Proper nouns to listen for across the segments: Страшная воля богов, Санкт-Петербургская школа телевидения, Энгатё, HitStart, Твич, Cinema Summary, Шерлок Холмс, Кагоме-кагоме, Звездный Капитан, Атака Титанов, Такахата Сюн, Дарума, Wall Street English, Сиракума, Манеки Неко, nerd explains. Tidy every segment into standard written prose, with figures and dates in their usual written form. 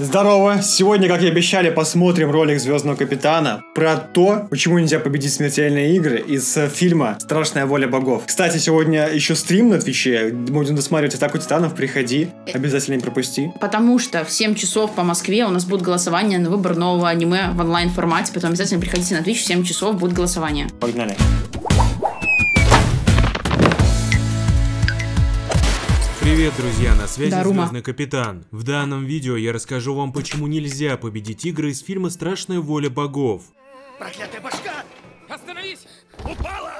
Здорово! Сегодня, как и обещали, посмотрим ролик Звездного Капитана про то, почему нельзя победить смертельные игры из фильма «Страшная воля богов». Кстати, сегодня еще стрим на Твиче, будем досматривать «Атаку Титанов», приходи, обязательно не пропусти. Потому что в 7 часов по Москве у нас будет голосование на выбор нового аниме в онлайн-формате, поэтому обязательно приходите на Твич, в 7 часов будет голосование. Погнали! Привет, друзья, на связи Дарума. Звездный Капитан. В данном видео я расскажу вам, почему нельзя победить игры из фильма «Страшная воля богов». Проклятая башка! Остановись! Упала!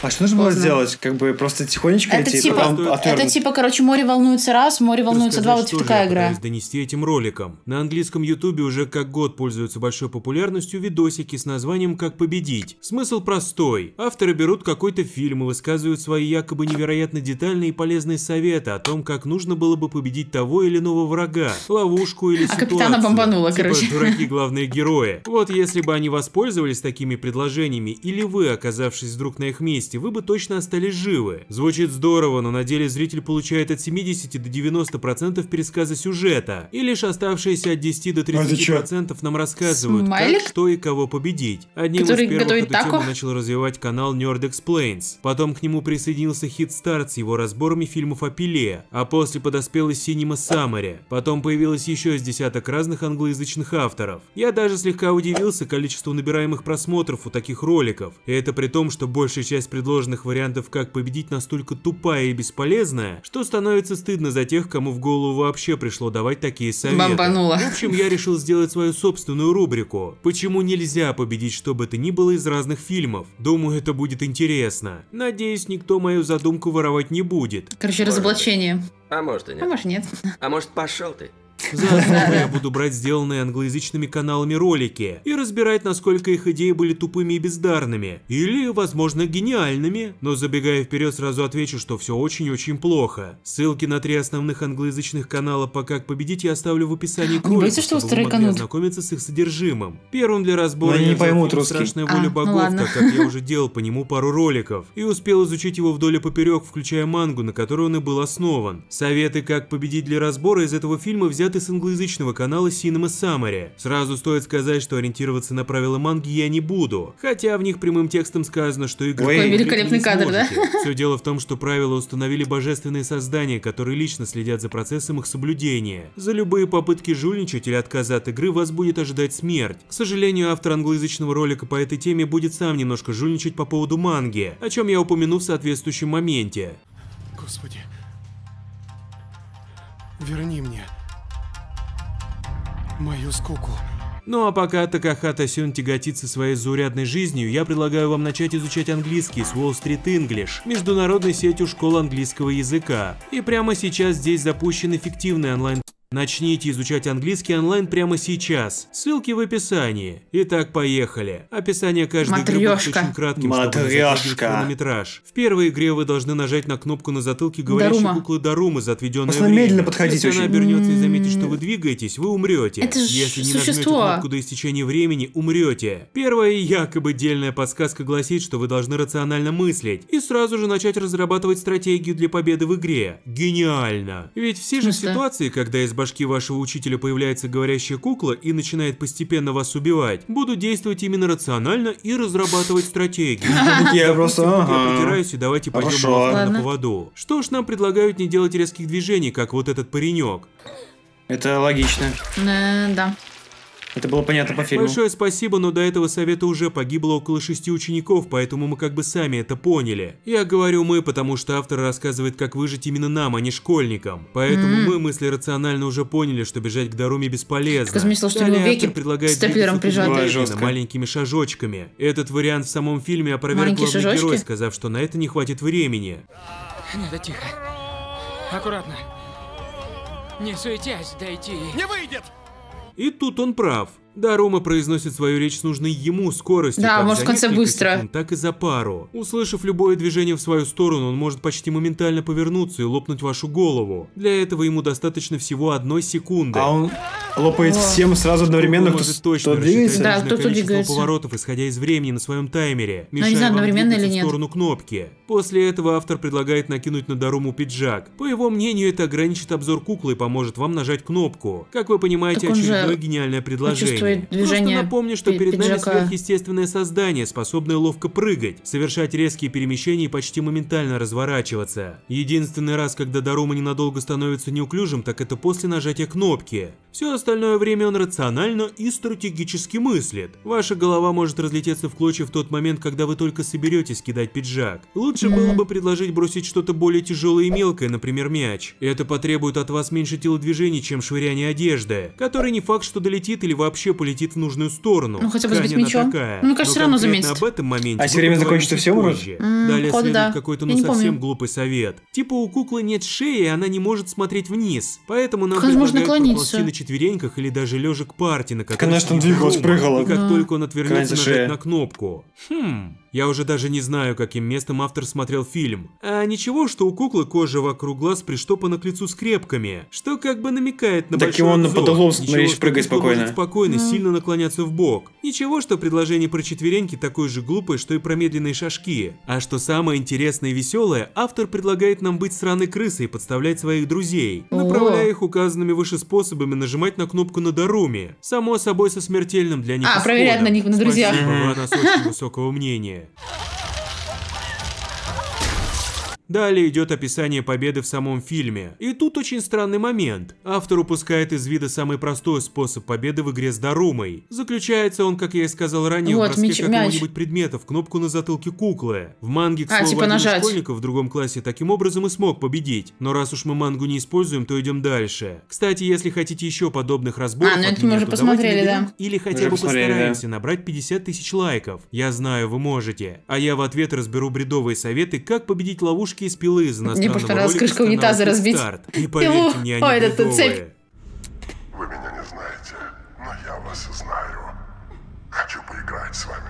А что нужно было сделать? Как бы просто тихонечко это идти, типа, потом это типа, короче, море волнуется раз, море волнуется два, вот такая игра. Я пытаюсь донести этим роликом. На английском ютубе уже как год пользуются большой популярностью видосики с названием «Как победить». Смысл простой. Авторы берут какой-то фильм и высказывают свои якобы невероятно детальные и полезные советы о том, как нужно было бы победить того или иного врага, ловушку или ситуацию. А капитана бомбануло, типа, короче. Дураки главные герои. Вот если бы они воспользовались такими предложениями, или вы, оказавшись вдруг на их месте, вы бы точно остались живы. Звучит здорово, но на деле зритель получает от 70 до 90% пересказа сюжета, и лишь оставшиеся от 10 до 30% нам рассказывают, как, что и кого победить. Одним из первых эту тему начал развивать канал Nerd Explains. Потом к нему присоединился HitStart с его разборами фильмов о Пеле, а после подоспел и Cinema Summary. Потом появилось еще с десяток разных англоязычных авторов. Я даже слегка удивился количеству набираемых просмотров у таких роликов, и это при том, что большая часть предложенных вариантов, как победить, настолько тупая и бесполезная, что становится стыдно за тех, кому в голову вообще пришло давать такие советы. Бомбануло. В общем, я решил сделать свою собственную рубрику «Почему нельзя победить что бы то ни было из разных фильмов?». Думаю, это будет интересно. Надеюсь, никто мою задумку воровать не будет. Короче, разоблачение. А может и нет. А может нет. А может пошел ты. Заодно я буду брать сделанные англоязычными каналами ролики и разбирать, насколько их идеи были тупыми и бездарными, или, возможно, гениальными, но забегая вперед, сразу отвечу, что все очень-очень плохо. Ссылки на 3 основных англоязычных канала по «Как победить» я оставлю в описании к ролику, чтобы вы могли ознакомиться с их содержимым. Первым для разбора я взял фильм «Страшная воля богов», так как я уже делал по нему пару роликов и успел изучить его вдоль и поперек, включая мангу, на которой он и был основан. Советы «Как победить» для разбора из этого фильма взяты с англоязычного канала Cinema Summary. Сразу стоит сказать, что ориентироваться на правила манги я не буду, хотя в них прямым текстом сказано, что игры... Ой, великолепный кадр, да? Все дело в том, что правила установили божественные создания, которые лично следят за процессом их соблюдения. За любые попытки жульничать или отказа от игры вас будет ожидать смерть. К сожалению, автор англоязычного ролика по этой теме будет сам немножко жульничать по поводу манги, о чем я упомяну в соответствующем моменте. Господи, верни мне мою скуку. Ну а пока Такахата Сюн тяготится своей заурядной жизнью, я предлагаю вам начать изучать английский с Wall Street English, международной сетью школ английского языка. И прямо сейчас здесь запущен эффективный онлайн. Начните изучать английский онлайн прямо сейчас. Ссылки в описании. Итак, поехали. Описание каждой игры будет очень кратким, чтобы не затягивать хронометраж. В первой игре вы должны нажать на кнопку на затылке говорящей куклы Дарума за отведенное время. Если она обернется и заметит, что вы двигаетесь, вы умрете. Если не нажмете кнопку до истечения времени, умрете. Первая якобы дельная подсказка гласит, что вы должны рационально мыслить и сразу же начать разрабатывать стратегию для победы в игре. Гениально. Ведь все же ситуации, когда из башки вашего учителя появляется говорящая кукла и начинает постепенно вас убивать, буду действовать именно рационально и разрабатывать стратегию. Я просто притираюсь, и давайте пойдем на поводу. Что ж, нам предлагают не делать резких движений, как вот этот паренек. Это логично. Да. Это было понятно по фильму. Большое спасибо, но до этого совета уже погибло около 6 учеников, поэтому мы как бы сами это поняли. Я говорю «мы», потому что автор рассказывает, как выжить именно нам, а не школьникам. Поэтому мы мысли рационально уже поняли, что бежать к Даруме бесполезно. Смысл, что ли, веки предлагает степлером прижать маленькими шажочками. Этот вариант в самом фильме опроверг главный герой, сказав, что на это не хватит времени. Надо тихо. Аккуратно. Не суетясь, дойти. Не выйдет! И тут он прав. Дарума произносит свою речь с нужной ему скоростью. Да, может, в конце быстро. Так и за пару. Услышав любое движение в свою сторону, он может почти моментально повернуться и лопнуть вашу голову. Для этого ему достаточно всего 1 секунды. лопает всем сразу одновременно, кто точно рассчитать да, количество поворотов, исходя из времени на своем таймере, мешая вам двигаться в сторону кнопки. После этого автор предлагает накинуть на Даруму пиджак. По его мнению, это ограничит обзор куклы и поможет вам нажать кнопку. Как вы понимаете, очередное гениальное предложение. Просто напомню, что перед нами сверхъестественное создание, способное ловко прыгать, совершать резкие перемещения и почти моментально разворачиваться. Единственный раз, когда Дарума ненадолго становится неуклюжим, так это после нажатия кнопки. Все остальное время он рационально и стратегически мыслит. Ваша голова может разлететься в клочья в тот момент, когда вы только соберетесь кидать пиджак. Лучше было бы предложить бросить что-то более тяжелое и мелкое, например, мяч. Это потребует от вас меньше телодвижений, чем швыряние одежды, который не факт, что долетит или вообще полетит в нужную сторону. Ну хотя бы сбить мячом. Такая. Ну, кажется, все равно заметит. Об этом моменте. А все время закончится все позже. Далее следует какой-то совсем глупый совет. Типа у куклы нет шеи, и она не может смотреть вниз. Поэтому нам предлагают проползти на четвереньках или даже лежа к парте, на которой... Конечно, двигалась, прыгала. И как только он отвернется, нажать на кнопку. Я уже даже не знаю, каким местом автор смотрел фильм. А ничего, что у куклы кожа вокруг глаз приштопана к лицу скрепками, что как бы намекает на большой обзор. Так и он на потолок смотришь, прыгай спокойно. Сильно наклоняться в бок. Ничего, что предложение про четвереньки такое же глупое, что и про медленные шажки. А что самое интересное и веселое, автор предлагает нам быть сраной крысой и подставлять своих друзей, направляя их указанными выше способами нажимать на кнопку на Даруме. Само собой, со смертельным для них исходом. Проверять на них, на друзьях. Спасибо, нас очень высокого мнения. Далее идет описание победы в самом фильме. И тут очень странный момент. Автор упускает из вида самый простой способ победы в игре с Дарумой. Заключается он, как я и сказал ранее, в броске какого-нибудь предмета в кнопку на затылке куклы. В манге, к слову, типа один из школьников в другом классе таким образом и смог победить. Но раз уж мы мангу не используем, то идем дальше. Кстати, если хотите еще подобных разборов, от меня, то давайте или хотя бы постараемся набрать 50 тысяч лайков. Я знаю, вы можете. А я в ответ разберу бредовые советы, как победить ловушки из пилы из иностранного ролика. Мне просто крышку унитаза разбить. И поверьте мне, они бредовые. Вы меня не знаете, но я вас знаю. Хочу поиграть с вами.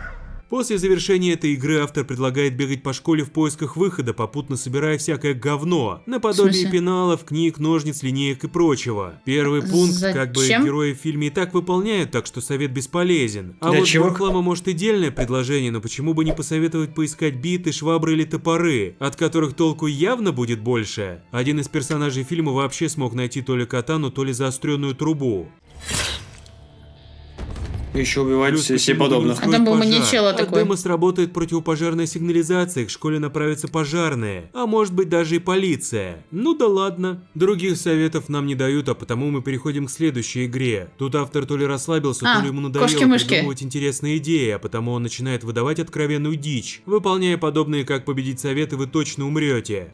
После завершения этой игры автор предлагает бегать по школе в поисках выхода, попутно собирая всякое говно, наподобие пеналов, книг, ножниц, линеек и прочего. Первый пункт, как бы герои в фильме и так выполняют, так что совет бесполезен. А вот реклама может и дельное предложение, но почему бы не посоветовать поискать биты, швабры или топоры, от которых толку явно будет больше. Один из персонажей фильма вообще смог найти то ли катану, то ли заостренную трубу. Еще убивать все подобных. А там был маньячелло такой. От дыма сработает противопожарная сигнализация, к школе направятся пожарные, а может быть даже и полиция. Ну да ладно. Других советов нам не дают, а потому мы переходим к следующей игре. Тут автор то ли расслабился, то ли ему надоело придумывать интересные идеи, а потому он начинает выдавать откровенную дичь. Выполняя подобные «как победить» советы, вы точно умрете.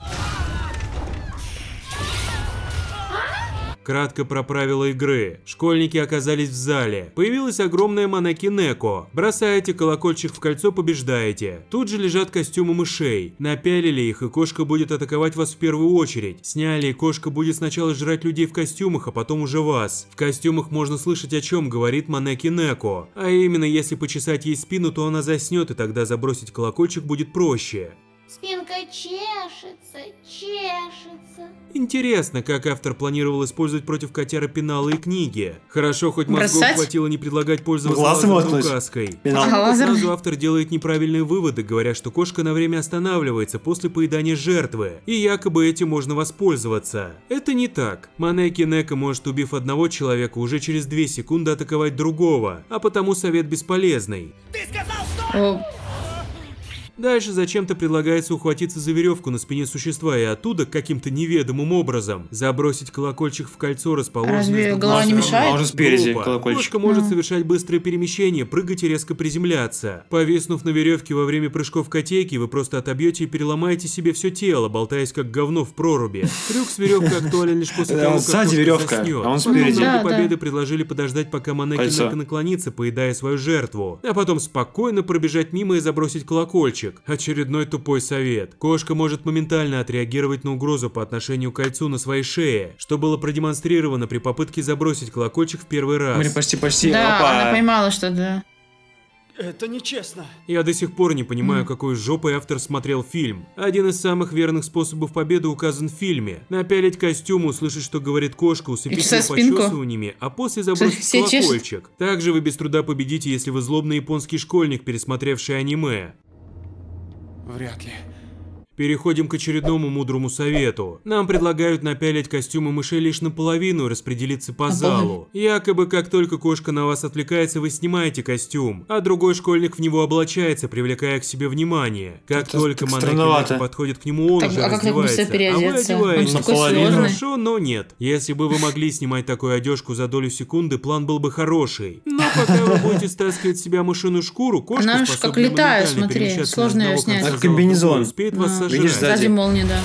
Кратко про правила игры. Школьники оказались в зале. Появилась огромная Манеки Неко. Бросаете колокольчик в кольцо, побеждаете. Тут же лежат костюмы мышей. Напялили их, и кошка будет атаковать вас в первую очередь. Сняли, и кошка будет сначала жрать людей в костюмах, а потом уже вас. В костюмах можно слышать, о чем говорит Манеки Неко. А именно, если почесать ей спину, то она заснет, и тогда забросить колокольчик будет проще. Спинка чешется, чешется. Интересно, как автор планировал использовать против котяры пеналы и книги. Хорошо, хоть мозгов хватило не предлагать пользоваться лазерной указкой. Сразу автор делает неправильные выводы, говоря, что кошка на время останавливается после поедания жертвы, и якобы этим можно воспользоваться. Это не так. Манеки Неко может, убив одного человека, уже через 2 секунды атаковать другого, а потому совет бесполезный. Ты сказал, что... Дальше зачем-то предлагается ухватиться за веревку на спине существа и оттуда, каким-то неведомым образом, забросить колокольчик в кольцо, расположенное... Разве голова не мешает? Может, спереди колокольчик. Кошка может совершать быстрое перемещение, прыгать и резко приземляться. Повиснув на веревке во время прыжков котейки, вы просто отобьете и переломаете себе все тело, болтаясь как говно в проруби. Трюк с веревкой актуален лишь после того, как сзади веревка, а он спереди. Победы предложили подождать, пока Манеки Неко наклонится, поедая свою жертву, а потом спокойно пробежать мимо и забросить колокольчик. Очередной тупой совет. Кошка может моментально отреагировать на угрозу по отношению к кольцу на своей шее, что было продемонстрировано при попытке забросить колокольчик в первый раз. Блин, почти-почти. Да, она поймала что-то. Это нечестно. Я до сих пор не понимаю, какой жопой автор смотрел фильм. Один из самых верных способов победы указан в фильме. Напялить костюм, услышать, что говорит кошка, усыпить ее почесываниями, а после забросить колокольчик. Также вы без труда победите, если вы злобный японский школьник, пересмотревший аниме. Вряд ли. Переходим к очередному мудрому совету. Нам предлагают напялить костюмы мышей лишь наполовину и распределиться по залу. Якобы, как только кошка на вас отвлекается, вы снимаете костюм, а другой школьник в него облачается, привлекая к себе внимание. Как только Манеки Неко подходит к нему, он уже раздевается. А вы одеваетесь. Хорошо, но нет. Если бы вы могли снимать такую одежку за долю секунды, план был бы хороший. Но пока вы будете стаскивать с себя мышиную шкуру, кошка способна моментально перемещаться из одного конца зала, успеет вас сожрать. Видишь, сзади молния, да.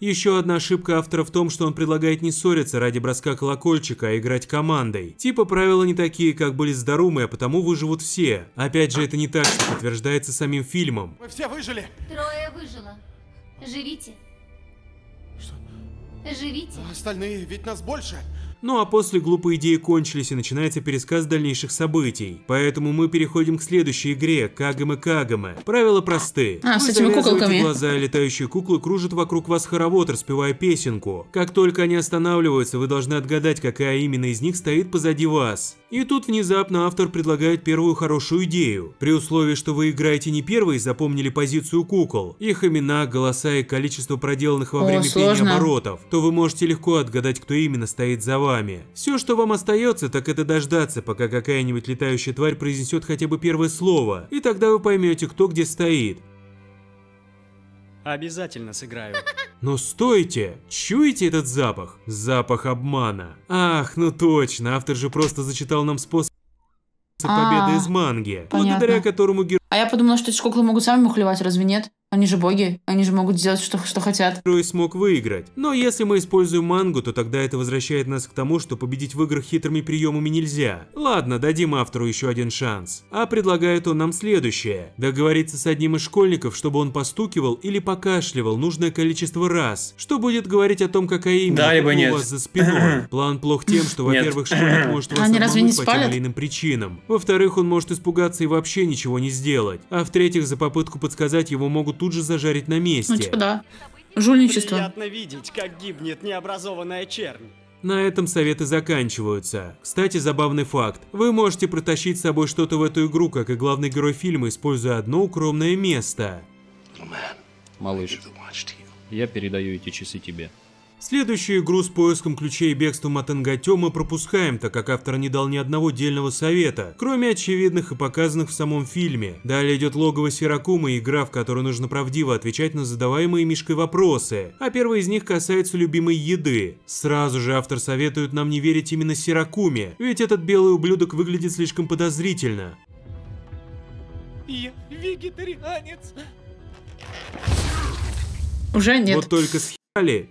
Еще одна ошибка автора в том, что он предлагает не ссориться ради броска колокольчика, а играть командой. Типа правила не такие, как были с Дарумой, а потому выживут все. Опять же, это не так, что подтверждается самим фильмом. Мы все выжили. Трое выжило. Живите. Что? Живите. А остальные, ведь нас больше. Ну а после глупые идеи кончились и начинается пересказ дальнейших событий. Поэтому мы переходим к следующей игре – Кагоме-кагоме. Правила просты. С этими куколками. Глаза, летающие куклы кружат вокруг вас хоровод, распевая песенку. Как только они останавливаются, вы должны отгадать, какая именно из них стоит позади вас. И тут внезапно автор предлагает первую хорошую идею. При условии, что вы играете не первые, запомнили позицию кукол, их имена, голоса и количество проделанных во время пения оборотов, то вы можете легко отгадать, кто именно стоит за вами. Все, что вам остается, так это дождаться, пока какая-нибудь летающая тварь произнесет хотя бы первое слово, и тогда вы поймете, кто где стоит. Обязательно сыграю. Но стойте! Чуете этот запах? Запах обмана. Ах, ну точно, автор же просто зачитал нам способ победы из манги, благодаря которому герой... А я подумала, что эти куклы могут сами мухлевать, разве нет? Они же боги, они же могут сделать, что хотят. Герой смог выиграть. Но если мы используем мангу, то тогда это возвращает нас к тому, что победить в играх хитрыми приемами нельзя. Ладно, дадим автору еще один шанс. А предлагает он нам следующее. Договориться с одним из школьников, чтобы он постукивал или покашливал нужное количество раз. Что будет говорить о том, какая именно у вас за спиной. План плох тем, что, во-первых, школьник может вас обмануть по тем или иным причинам. Во-вторых, он может испугаться и вообще ничего не сделать. А в-третьих, за попытку подсказать его могут тут же зажарить на месте. Ну, типа, да. Жульничество. Приятно видеть, как гибнет необразованная чернь. На этом советы заканчиваются. Кстати, забавный факт. Вы можете протащить с собой что-то в эту игру, как и главный герой фильма, используя одно укромное место. Малыш, я передаю эти часы тебе. Следующую игру с поиском ключей и бегством от Энгатё мы пропускаем, так как автор не дал ни одного дельного совета, кроме очевидных и показанных в самом фильме. Далее идет логово Сиракумы, игра, в которой нужно правдиво отвечать на задаваемые Мишкой вопросы, а первый из них касается любимой еды. Сразу же автор советует нам не верить именно Сиракуме, ведь этот белый ублюдок выглядит слишком подозрительно. Я вегетарианец. Уже нет. Вот только с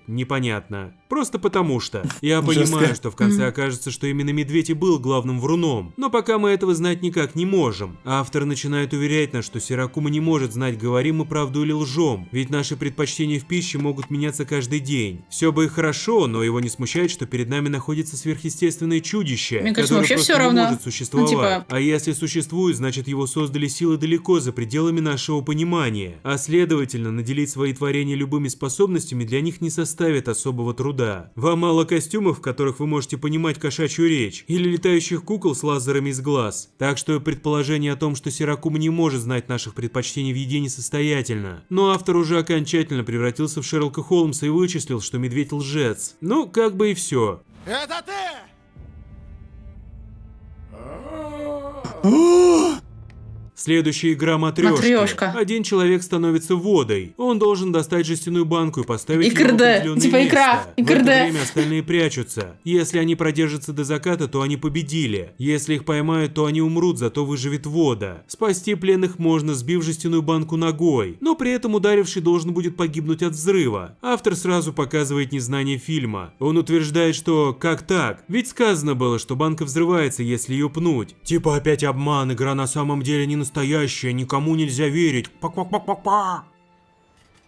непонятно. Просто потому что. Я понимаю, что в конце окажется, что именно медведь и был главным вруном, но пока мы этого знать никак не можем. Автор начинает уверять нас, что Сиракума не может знать, говорим мы правду или лжем, ведь наши предпочтения в пище могут меняться каждый день. Все бы и хорошо, но его не смущает, что перед нами находится сверхъестественное чудище, которое вообще просто не может существовать. Ну, типа... А если существует, значит его создали силы далеко за пределами нашего понимания, а следовательно, наделить свои творения любыми способностями для них не составит особого труда. Вам мало костюмов, в которых вы можете понимать кошачью речь, или летающих кукол с лазерами из глаз. Так что предположение о том, что Сиракума не может знать наших предпочтений в еде, несостоятельно. Но автор уже окончательно превратился в Шерлока Холмса и вычислил, что медведь лжец. Ну, как бы и все. Это ты! Следующая игра матрешка. Один человек становится водой. Он должен достать жестяную банку и поставить ее в определенное место. В это время остальные прячутся. Если они продержатся до заката, то они победили. Если их поймают, то они умрут, зато выживет вода. Спасти пленных можно, сбив жестяную банку ногой, но при этом ударивший должен будет погибнуть от взрыва. Автор сразу показывает незнание фильма. Он утверждает, что как так? Ведь сказано было, что банка взрывается, если ее пнуть. Типа опять обман, игра на самом деле не настоящее, никому нельзя верить. Па-па-па-па-па.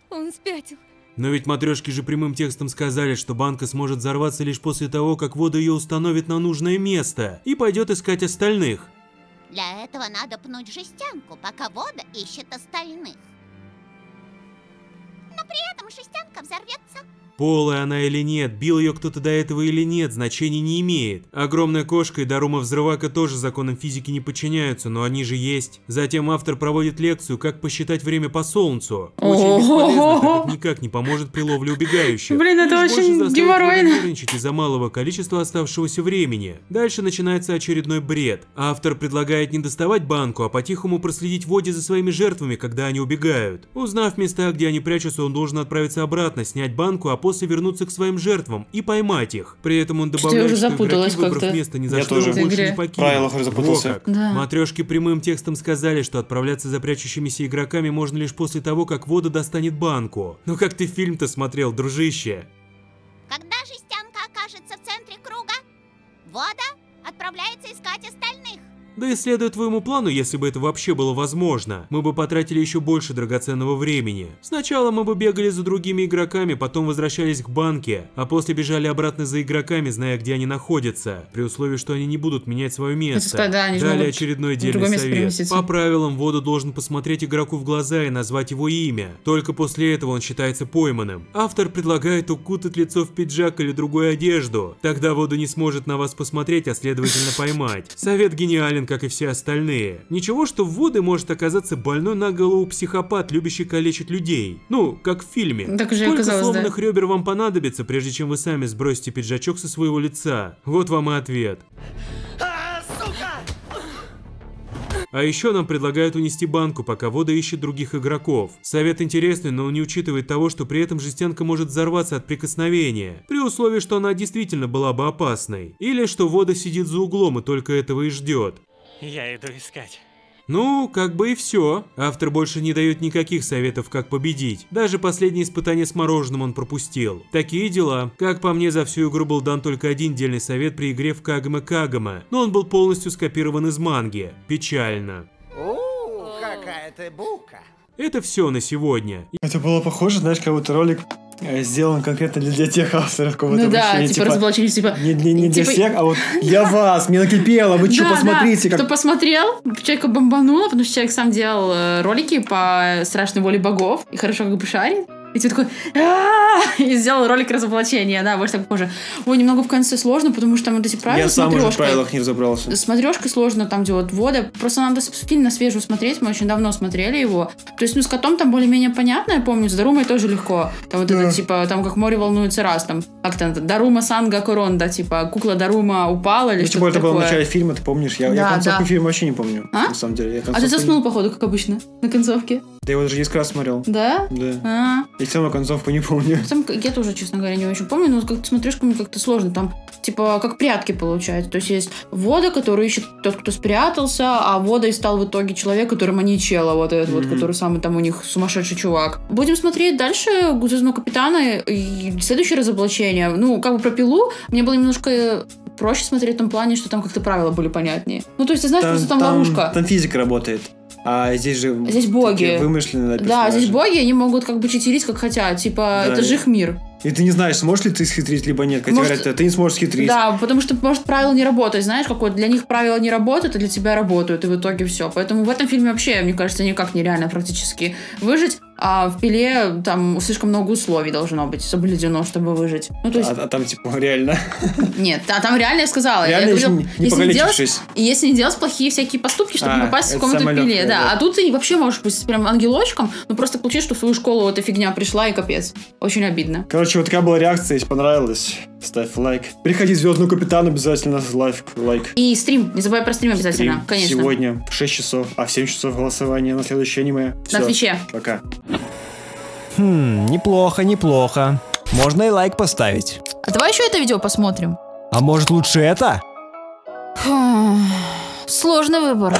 Он спятил. Но ведь матрешки же прямым текстом сказали, что банка сможет взорваться лишь после того, как вода ее установит на нужное место и пойдет искать остальных. Для этого надо пнуть жестянку, пока вода ищет остальных. Но при этом жестянка взорвется. Полая она или нет, бил ее кто-то до этого или нет, значения не имеет. Огромная кошка и Дарума Взрывака тоже законам физики не подчиняются, но они же есть. Затем автор проводит лекцию, как посчитать время по солнцу. Очень бесполезно, так как никак не поможет при ловле убегающих. Блин, это очень геморройно. Из-за малого количества оставшегося времени. Дальше начинается очередной бред. Автор предлагает не доставать банку, а по-тихому проследить в воде за своими жертвами, когда они убегают. Узнав места, где они прячутся, он должен отправиться обратно, снять банку, а после вернуться к своим жертвам и поймать их. При этом он добавляет, что игроки, выбрав место, ни за что больше не покинут. Да. Матрешки прямым текстом сказали, что отправляться за прячущимися игроками можно лишь после того, как вода достанет банку. Ну как ты фильм-то смотрел, дружище? Когда жестянка окажется в центре круга, вода отправляется искать остальных. Да и следуя твоему плану, если бы это вообще было возможно, мы бы потратили еще больше драгоценного времени. Сначала мы бы бегали за другими игроками, потом возвращались к банке, а после бежали обратно за игроками, зная, где они находятся, при условии, что они не будут менять свое место. Далее очередной дельный совет. По правилам, воду должен посмотреть игроку в глаза и назвать его имя. Только после этого он считается пойманным. Автор предлагает укутать лицо в пиджак или другую одежду. Тогда воду не сможет на вас посмотреть, а следовательно поймать. Совет гениален, как и все остальные. Ничего, что в воду может оказаться больной на голову психопат, любящий калечить людей. Ну, как в фильме. Сколько сломанных ребер вам понадобится, прежде чем вы сами сбросите пиджачок со своего лица? Вот вам и ответ. А еще нам предлагают унести банку, пока вода ищет других игроков. Совет интересный, но он не учитывает того, что при этом жестянка может взорваться от прикосновения, при условии, что она действительно была бы опасной. Или что вода сидит за углом и только этого и ждет. Я иду искать. Ну, как бы и все. Автор больше не дает никаких советов, как победить. Даже последнее испытание с мороженым он пропустил. Такие дела. Как по мне, за всю игру был дан только один дельный совет при игре в Кагоме-кагоме, но он был полностью скопирован из манги. Печально. О, какая ты бука. Это все на сегодня. Это было похоже, знаешь, как будто ролик сделан конкретно для тех авторов, кого-то ну да, типа разоблачили, типа... Не для всех, а вот для вас, мне накипело, вы что, посмотрите. Кто посмотрел, человека бомбануло, потому что человек сам делал ролики по «Страшной воле богов» и хорошо как бы шарит. И ты такой, и сделал ролик разоблачения, да, больше так похоже. Ой, немного в конце сложно, потому что там вот эти правила. Я сам уже в правилах не разобрался. Смотрешка сложно, там, где вот вода. Просто надо фильм на свежую смотреть, мы очень давно смотрели его. То есть, ну, с котом там более-менее понятно, я помню, с Дарумой тоже легко. Там вот это, типа, там как море волнуется раз, там, как там, Дарума Санга Корон, да, типа, кукла Дарума упала или что-то такое. Это было в начале фильма, ты помнишь? Я концовку фильма вообще не помню, на самом деле. А ты заснул, походу, как обычно, на концовке. Да я его даже несколько раз смотрел. Да? Да. И саму концовку не помню. Там, я тоже, честно говоря, не очень помню, но вот как-то смотришь, как-то сложно. Там, типа, как прятки получается. То есть есть вода, которую ищет тот, кто спрятался, а водой стал в итоге человек, который маньячело, вот этот вот, который самый там у них сумасшедший чувак. Будем смотреть дальше «Звездного капитана» и следующее разоблачение. Ну, как бы про пилу мне было немножко проще смотреть в том плане, что там как-то правила были понятнее. Ну, то есть, ты знаешь, просто там ловушка. Там физика работает. А здесь же здесь боги. Вымышленные, да, здесь боги, они могут как бы читерить, как хотят. Типа, да, это же их мир. И ты не знаешь, сможешь ли ты схитрить, либо нет. Хотя говорят, ты не сможешь схитрить. Да, потому что, может, правила не работают. Знаешь, какое для них правила не работают, а для тебя работают. И в итоге все. Поэтому в этом фильме вообще, мне кажется, никак нереально практически выжить. А в пиле там слишком много условий должно быть соблюдено, чтобы выжить. Ну, то есть... а там типа реально. Нет, а там реально я сказала. Реально, я говорила, если не делать плохие всякие поступки, чтобы не попасть в каком-то пиле. Да. Да. А тут ты вообще можешь быть прям ангелочком, но просто получить, что в свою школу вот эта фигня пришла и капец. Очень обидно. Короче, вот такая была реакция, если понравилось, ставь лайк. Приходи в «Звездного капитана» обязательно, лайк. И стрим, не забывай про стрим обязательно, конечно. Сегодня в 6 часов, а в 7 часов голосование на следующее аниме. Все, на Твиче. Пока. Неплохо, неплохо. Можно и лайк поставить. А давай еще это видео посмотрим. А может лучше это? Сложный выбор.